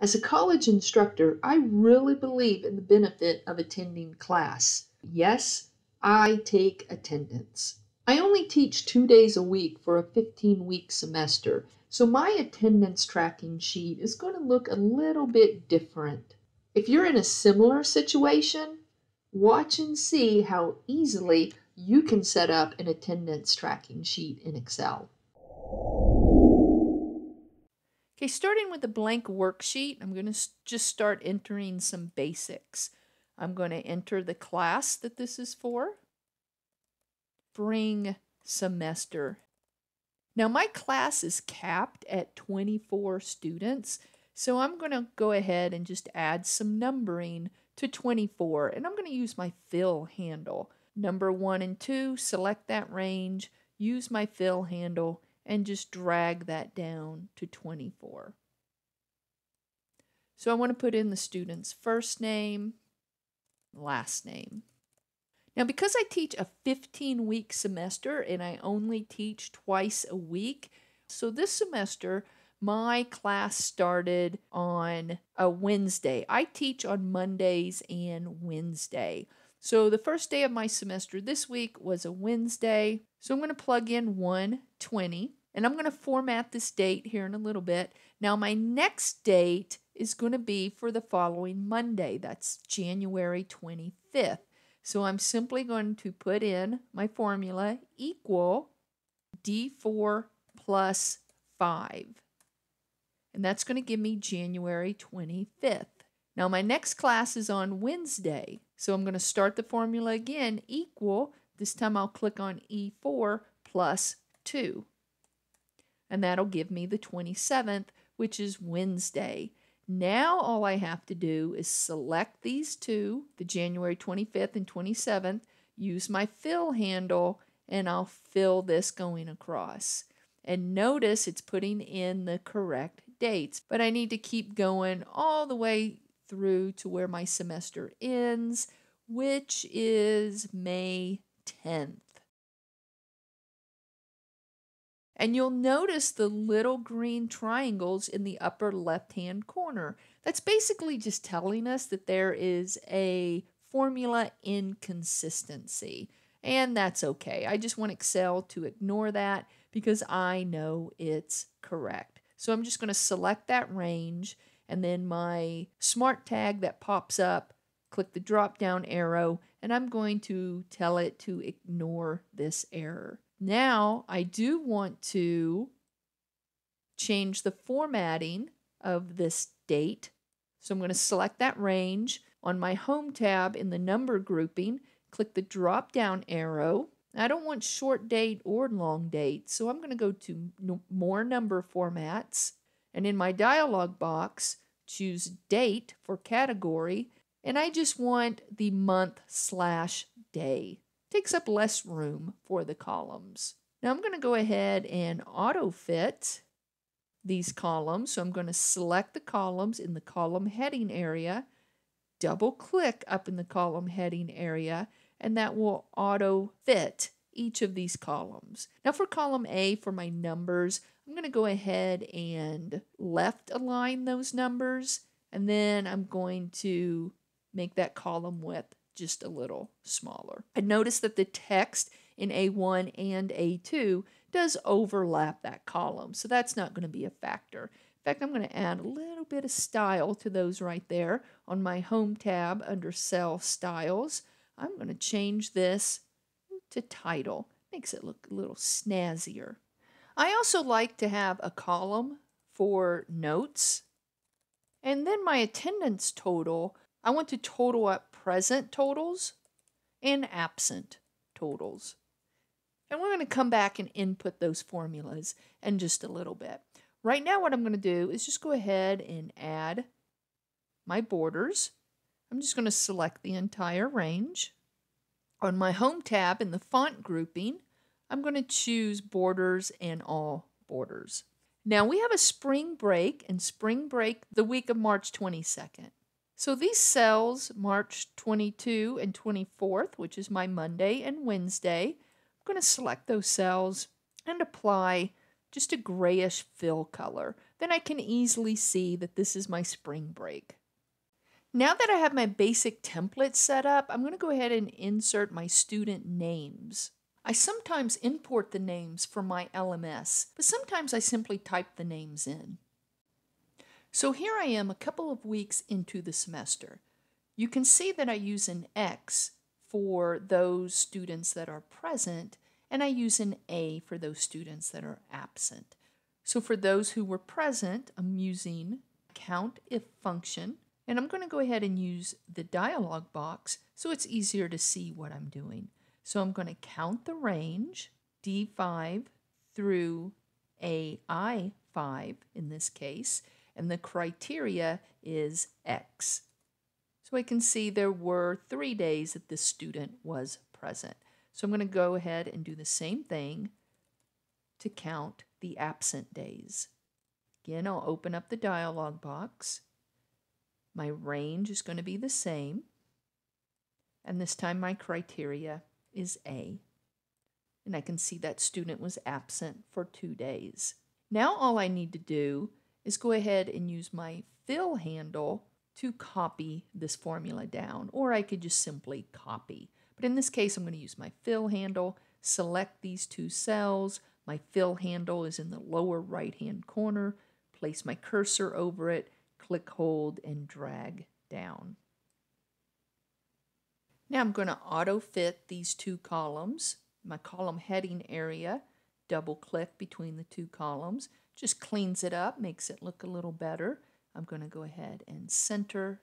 As a college instructor, I really believe in the benefit of attending class. Yes, I take attendance. I only teach 2 days a week for a 15-week semester, so my attendance tracking sheet is going to look a little bit different. If you're in a similar situation, watch and see how easily you can set up an attendance tracking sheet in Excel. Okay, starting with a blank worksheet, I'm going to just start entering some basics. I'm going to enter the class that this is for. Spring semester. Now my class is capped at 24 students, so I'm going to go ahead and just add some numbering to 24, and I'm going to use my fill handle. Number 1 and 2, select that range, use my fill handle, and just drag that down to 24. So I want to put in the student's first name, last name. Now because I teach a 15-week semester and I only teach twice a week, so this semester my class started on a Wednesday. I teach on Mondays and Wednesday. So the first day of my semester this week was a Wednesday. So I'm going to plug in 1/20. And I'm going to format this date here in a little bit. Now my next date is going to be for the following Monday. That's January 25th. So I'm simply going to put in my formula equal D4 plus 5. And that's going to give me January 25th. Now my next class is on Wednesday. So I'm going to start the formula again equal. This time I'll click on E4 plus 2. And that'll give me the 27th, which is Wednesday. Now all I have to do is select these two, the January 25th and 27th, use my fill handle, and I'll fill this going across. And notice it's putting in the correct dates, but I need to keep going all the way through to where my semester ends, which is May 10th. And you'll notice the little green triangles in the upper left-hand corner. That's basically just telling us that there is a formula inconsistency. And that's okay. I just want Excel to ignore that because I know it's correct. So I'm just going to select that range, and then my smart tag that pops up, click the drop-down arrow, and I'm going to tell it to ignore this error. Now I do want to change the formatting of this date. So I'm going to select that range on my Home tab in the number grouping, click the drop down arrow. I don't want short date or long date, so I'm going to go to more number formats, and in my dialog box choose date for category, and I just want the month/day. Takes up less room for the columns. Now I'm going to go ahead and auto fit these columns. So I'm going to select the columns in the column heading area, double click up in the column heading area, and that will auto fit each of these columns. Now for column A, for my numbers, I'm going to go ahead and left align those numbers, and then I'm going to make that column width just a little smaller. And notice that the text in A1 and A2 does overlap that column, so that's not going to be a factor. In fact, I'm going to add a little bit of style to those right there on my Home tab under Cell Styles. I'm going to change this to Title. Makes it look a little snazzier. I also like to have a column for notes. And then my attendance total, I want to total up present totals and absent totals. And we're going to come back and input those formulas in just a little bit. Right now what I'm going to do is just go ahead and add my borders. I'm just going to select the entire range. On my Home tab in the font grouping, I'm going to choose borders and all borders. Now we have a spring break, and spring break the week of March 22nd. So these cells, March 22 and 24th, which is my Monday and Wednesday, I'm going to select those cells and apply just a grayish fill color. Then I can easily see that this is my spring break. Now that I have my basic template set up, I'm going to go ahead and insert my student names. I sometimes import the names from my LMS, but sometimes I simply type the names in. So here I am a couple of weeks into the semester. You can see that I use an X for those students that are present, and I use an A for those students that are absent. So for those who were present, I'm using Countif function, and I'm going to go ahead and use the dialog box so it's easier to see what I'm doing. So I'm going to count the range, D5 through AI5 in this case, and the criteria is X. So I can see there were 3 days that this student was present. So I'm going to go ahead and do the same thing to count the absent days. Again, I'll open up the dialog box. My range is going to be the same, and this time my criteria is A. And I can see that student was absent for 2 days. Now all I need to do is go ahead and use my fill handle to copy this formula down, or I could just simply copy. But in this case, I'm going to use my fill handle, select these two cells. My fill handle is in the lower right-hand corner. Place my cursor over it, click, hold, and drag down. Now I'm going to auto-fit these two columns. My column heading area, double-click between the two columns. Just cleans it up, makes it look a little better. I'm going to go ahead and center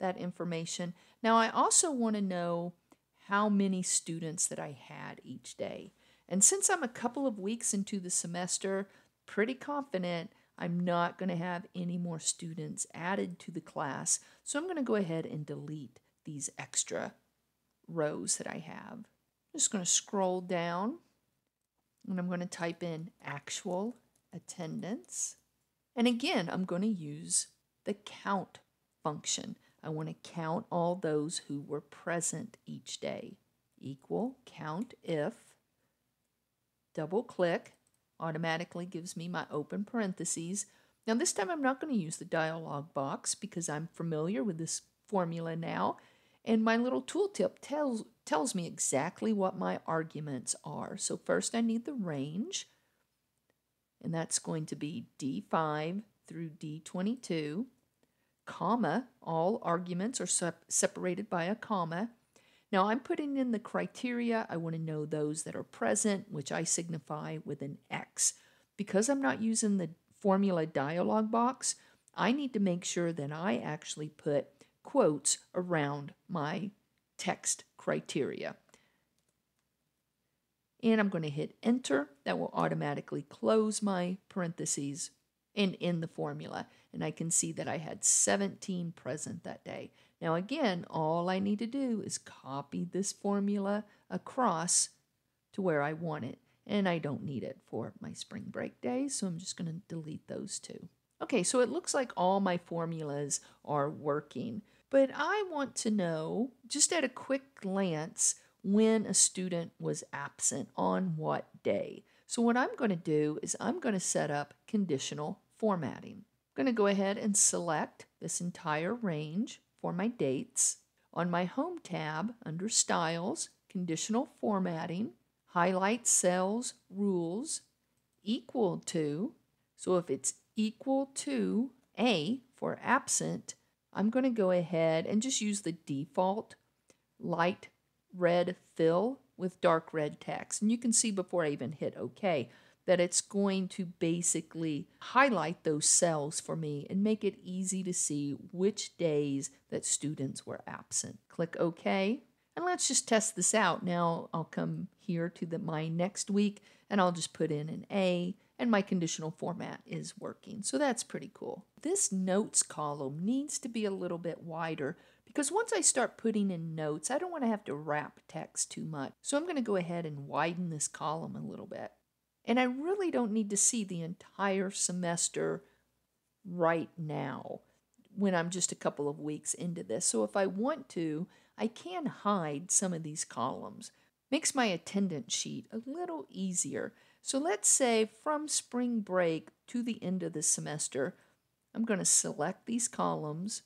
that information. Now I also want to know how many students that I had each day. And since I'm a couple of weeks into the semester, pretty confident I'm not going to have any more students added to the class. So I'm going to go ahead and delete these extra rows that I have. I'm just going to scroll down, and I'm going to type in actual attendance. And again, I'm going to use the count function. I want to count all those who were present each day. Equal Countif, double click, automatically gives me my open parentheses. Now this time I'm not going to use the dialog box because I'm familiar with this formula now. And my little tooltip tells me exactly what my arguments are. So first I need the range, and that's going to be D5 through D22, comma. All arguments are separated by a comma. Now I'm putting in the criteria. I want to know those that are present, which I signify with an X. Because I'm not using the formula dialog box, I need to make sure that I actually put quotes around my text criteria. And I'm going to hit enter. That will automatically close my parentheses and end the formula. And I can see that I had 17 present that day. Now again, all I need to do is copy this formula across to where I want it. And I don't need it for my spring break day, so I'm just going to delete those two. Okay, so it looks like all my formulas are working. But I want to know, just at a quick glance, when a student was absent on what day. So what I'm going to do is I'm going to set up conditional formatting. I'm going to go ahead and select this entire range for my dates. On my Home tab, under Styles, Conditional Formatting, highlight Cells, Rules, equal to. So if it's equal to A for absent, I'm going to go ahead and just use the default light red fill with dark red text. And you can see before I even hit OK that it's going to basically highlight those cells for me and make it easy to see which days that students were absent. Click OK. And let's just test this out. Now I'll come here to my next week, and I'll just put in an A, and my conditional format is working. So that's pretty cool. This notes column needs to be a little bit wider, because once I start putting in notes, I don't want to have to wrap text too much. So I'm going to go ahead and widen this column a little bit. And I really don't need to see the entire semester right now when I'm just a couple of weeks into this. So if I want to, I can hide some of these columns. Makes my attendance sheet a little easier. So let's say from spring break to the end of the semester, I'm going to select these columns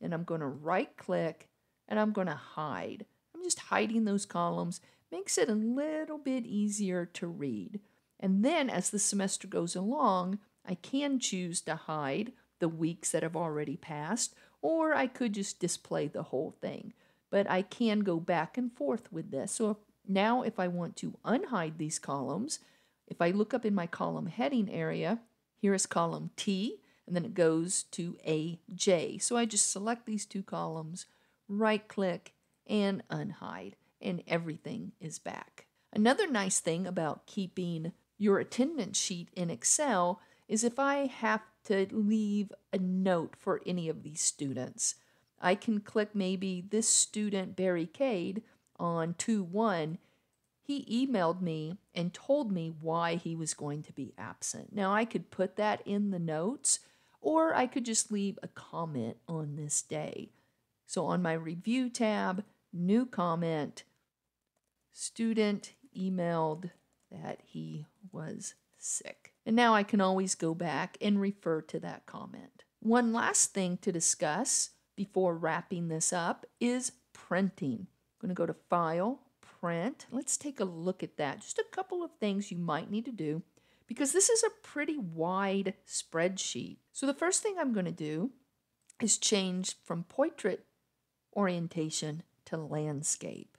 and I'm going to right click and I'm going to hide. I'm just hiding those columns. Makes it a little bit easier to read. And then as the semester goes along, I can choose to hide the weeks that have already passed, or I could just display the whole thing. But I can go back and forth with this. So now if I want to unhide these columns, if I look up in my column heading area, here is column T, and then it goes to AJ. So I just select these two columns, right-click, and unhide, and everything is back. Another nice thing about keeping your attendance sheet in Excel is if I have to leave a note for any of these students, I can click maybe this student, Barry Cade, on 2-1. He emailed me and told me why he was going to be absent. Now, I could put that in the notes, or I could just leave a comment on this day. So on my Review tab, New Comment, student emailed that he was sick. And now I can always go back and refer to that comment. One last thing to discuss before wrapping this up is printing. I'm going to go to File, Print. Let's take a look at that. Just a couple of things you might need to do because this is a pretty wide spreadsheet. So the first thing I'm going to do is change from portrait orientation to landscape.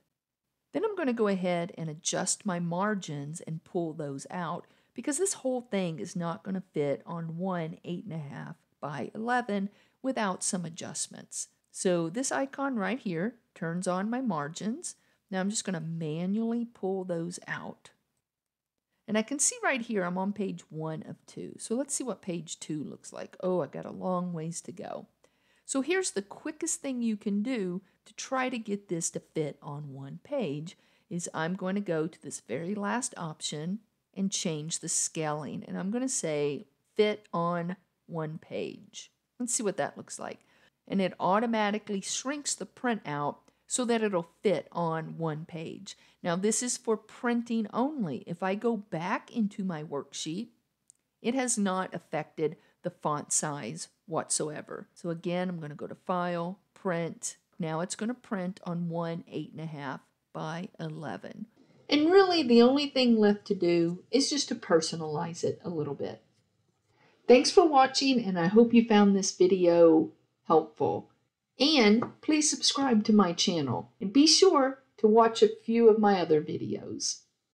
Then I'm going to go ahead and adjust my margins and pull those out because this whole thing is not going to fit on one 8.5 by 11 without some adjustments. So this icon right here turns on my margins. Now I'm just going to manually pull those out. And I can see right here I'm on page 1 of 2. So let's see what page 2 looks like. Oh, I've got a long ways to go. So here's the quickest thing you can do to try to get this to fit on one page is I'm going to go to this very last option and change the scaling. And I'm going to say fit on one page. Let's see what that looks like. And it automatically shrinks the printout so that it'll fit on one page. Now this is for printing only. If I go back into my worksheet, it has not affected the font size whatsoever. So again, I'm going to go to File, Print. Now it's going to print on one 8.5 by 11. And really the only thing left to do is just to personalize it a little bit. Thanks for watching, and I hope you found this video helpful. And please subscribe to my channel and be sure to watch a few of my other videos.